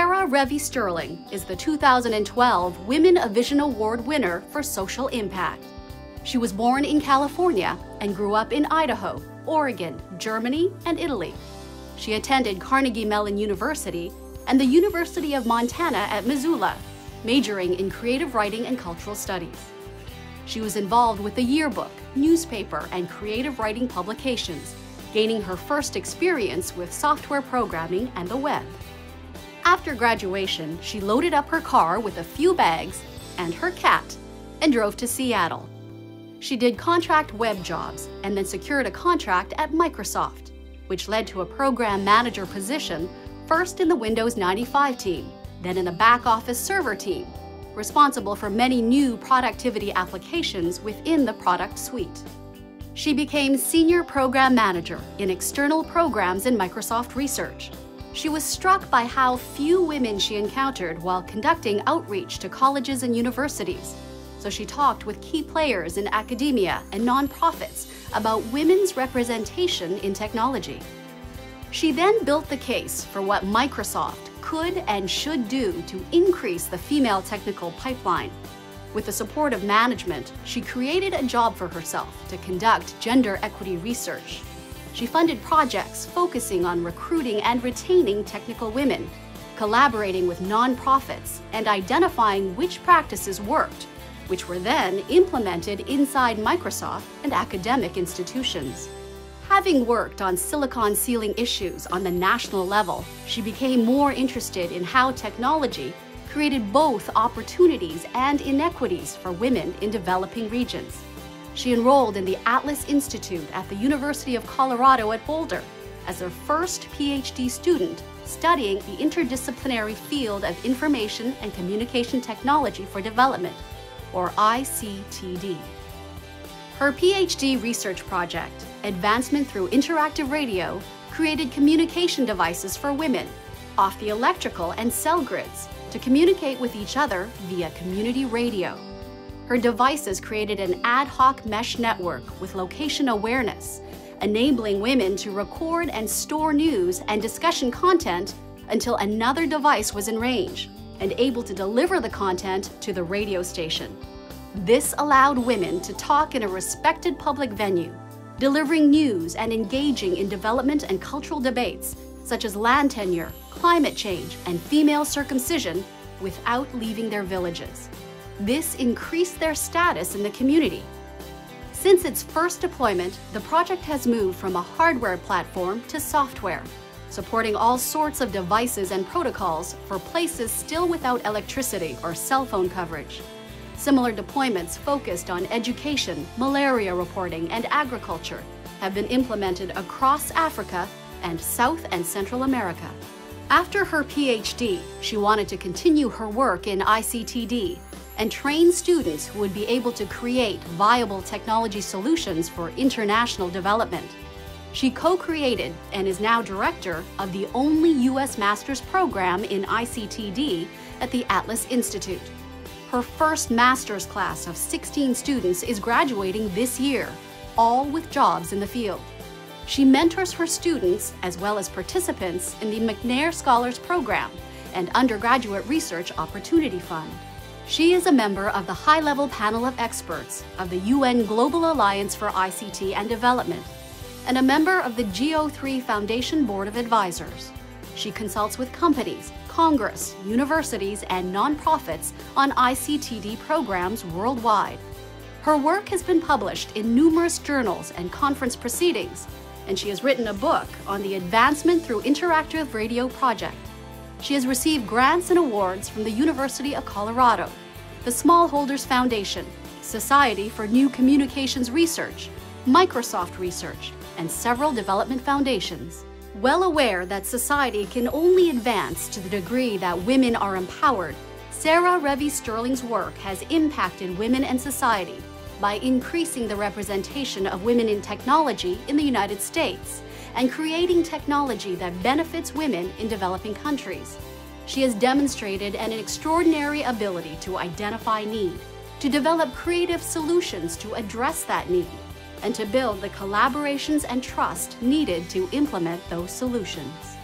Sarah Revi Sterling is the 2012 Women of Vision Award winner for social impact. She was born in California and grew up in Idaho, Oregon, Germany, and Italy. She attended Carnegie Mellon University and the University of Montana at Missoula, majoring in creative writing and cultural studies. She was involved with the yearbook, newspaper, and creative writing publications, gaining her first experience with software programming and the web. After graduation, she loaded up her car with a few bags and her cat and drove to Seattle. She did contract web jobs and then secured a contract at Microsoft, which led to a program manager position first in the Windows 95 team, then in the back office server team, responsible for many new productivity applications within the product suite. She became Senior Program Manager in External Programs in Microsoft Research. She was struck by how few women she encountered while conducting outreach to colleges and universities, so she talked with key players in academia and nonprofits about women's representation in technology. She then built the case for what Microsoft could and should do to increase the female technical pipeline. With the support of management, she created a job for herself to conduct gender equity research. She funded projects focusing on recruiting and retaining technical women, collaborating with nonprofits, and identifying which practices worked, which were then implemented inside Microsoft and academic institutions. Having worked on silicon ceiling issues on the national level, she became more interested in how technology created both opportunities and inequities for women in developing regions. She enrolled in the ATLAS Institute at the University of Colorado at Boulder as her first PhD student studying the interdisciplinary field of Information and Communication Technology for Development, or ICTD. Her PhD research project, Advancement Through Interactive Radio, created communication devices for women off the electrical and cell grids to communicate with each other via community radio. Her devices created an ad hoc mesh network with location awareness, enabling women to record and store news and discussion content until another device was in range and able to deliver the content to the radio station. This allowed women to talk in a respected public venue, delivering news and engaging in development and cultural debates such as land tenure, climate change, and female circumcision without leaving their villages. This increased their status in the community. Since its first deployment, the project has moved from a hardware platform to software, supporting all sorts of devices and protocols for places still without electricity or cell phone coverage. Similar deployments focused on education, malaria reporting, and agriculture have been implemented across Africa and South and Central America. After her PhD, she wanted to continue her work in ICTD and train students who would be able to create viable technology solutions for international development. She co-created and is now director of the only U.S. master's program in ICTD at the ATLAS Institute. Her first master's class of 16 students is graduating this year, all with jobs in the field. She mentors her students as well as participants in the McNair Scholars Program and Undergraduate Research Opportunity Fund. She is a member of the high-level panel of experts of the UN Global Alliance for ICT and Development and a member of the GO3 Foundation Board of Advisors. She consults with companies, Congress, universities, and nonprofits on ICTD programs worldwide. Her work has been published in numerous journals and conference proceedings, and she has written a book on the Advancement Through Interactive Radio project. She has received grants and awards from the University of Colorado, the Smallholders Foundation, Society for New Communications Research, Microsoft Research, and several development foundations. Well aware that society can only advance to the degree that women are empowered, Sarah Revi Sterling's work has impacted women and society by increasing the representation of women in technology in the United States and creating technology that benefits women in developing countries. She has demonstrated an extraordinary ability to identify need, to develop creative solutions to address that need, and to build the collaborations and trust needed to implement those solutions.